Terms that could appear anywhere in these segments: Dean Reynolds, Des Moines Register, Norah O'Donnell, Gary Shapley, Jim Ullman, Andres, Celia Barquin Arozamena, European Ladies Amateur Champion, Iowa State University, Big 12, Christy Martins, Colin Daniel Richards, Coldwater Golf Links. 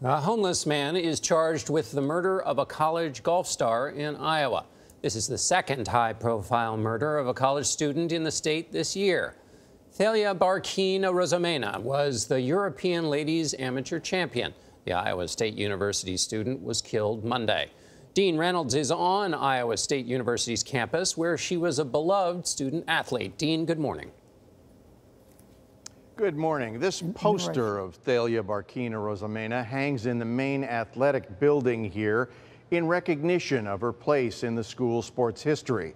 A homeless man is charged with the murder of a college golf star in Iowa. This is the second high-profile murder of a college student in the state this year. Celia Barquin Arozamena was the European Ladies Amateur Champion. The Iowa State University student was killed Monday. Dean Reynolds is on Iowa State University's campus, where she was a beloved student athlete. Dean, good morning. Good morning. This poster of Celia Barquin Arozamena hangs in the main athletic building here in recognition of her place in the school's sports history.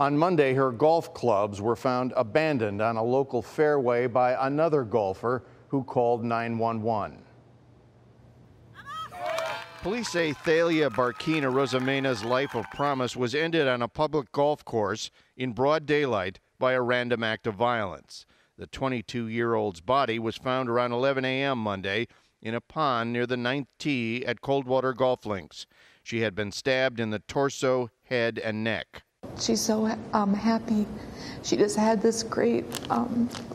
On Monday, her golf clubs were found abandoned on a local fairway by another golfer who called 911. Police say Celia Barquin Arozamena's life of promise was ended on a public golf course in broad daylight by a random act of violence. The 22-year-old's body was found around 11 a.m. Monday in a pond near the 9th tee at Coldwater Golf Links. She had been stabbed in the torso, head, and neck. She's so happy. She just had this great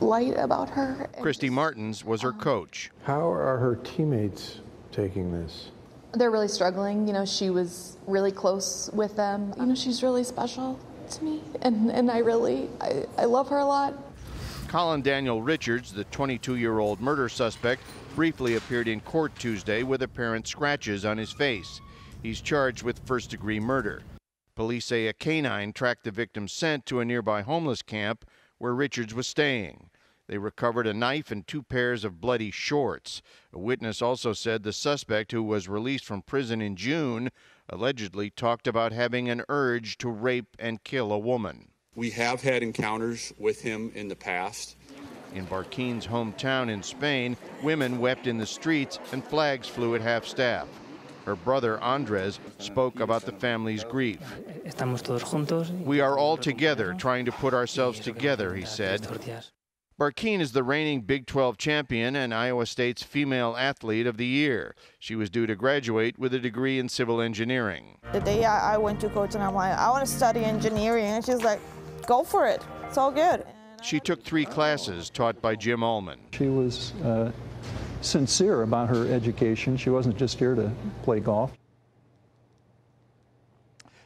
light about her. Christy Martins was her coach. How are her teammates taking this? They're really struggling. You know, she was really close with them. You know, she's really special to me, and I love her a lot. Colin Daniel Richards, the 22-year-old murder suspect, briefly appeared in court Tuesday with apparent scratches on his face. He's charged with first-degree murder. Police say a canine tracked the victim's scent to a nearby homeless camp where Richards was staying. They recovered a knife and two pairs of bloody shorts. A witness also said the suspect, who was released from prison in June, allegedly talked about having an urge to rape and kill a woman. We have had encounters with him in the past. In Barquin's hometown in Spain, women wept in the streets and flags flew at half staff. Her brother, Andres, spoke about the family's grief. We are all together, trying to put ourselves together, he said. Barquin is the reigning Big 12 champion and Iowa State's Female Athlete of the Year. She was due to graduate with a degree in civil engineering. The day I went to coach and I'm like, I want to study engineering. And she's like, go for it. It's all good. She took three classes taught by Jim Ullman. She was sincere about her education. She wasn't just here to play golf.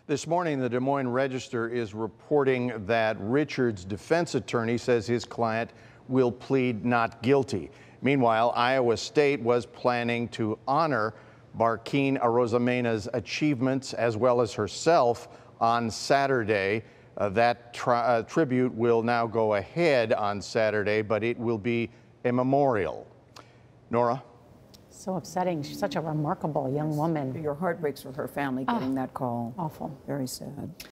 This morning, the Des Moines Register is reporting that Richards' defense attorney says his client will plead not guilty. Meanwhile, Iowa State was planning to honor Barquin Arozamena's achievements as well as herself on Saturday. That tribute will now go ahead on Saturday, but it will be a memorial. Nora? So upsetting. She's such a remarkable young woman. Your heart breaks for her family getting that call. Awful. Very sad.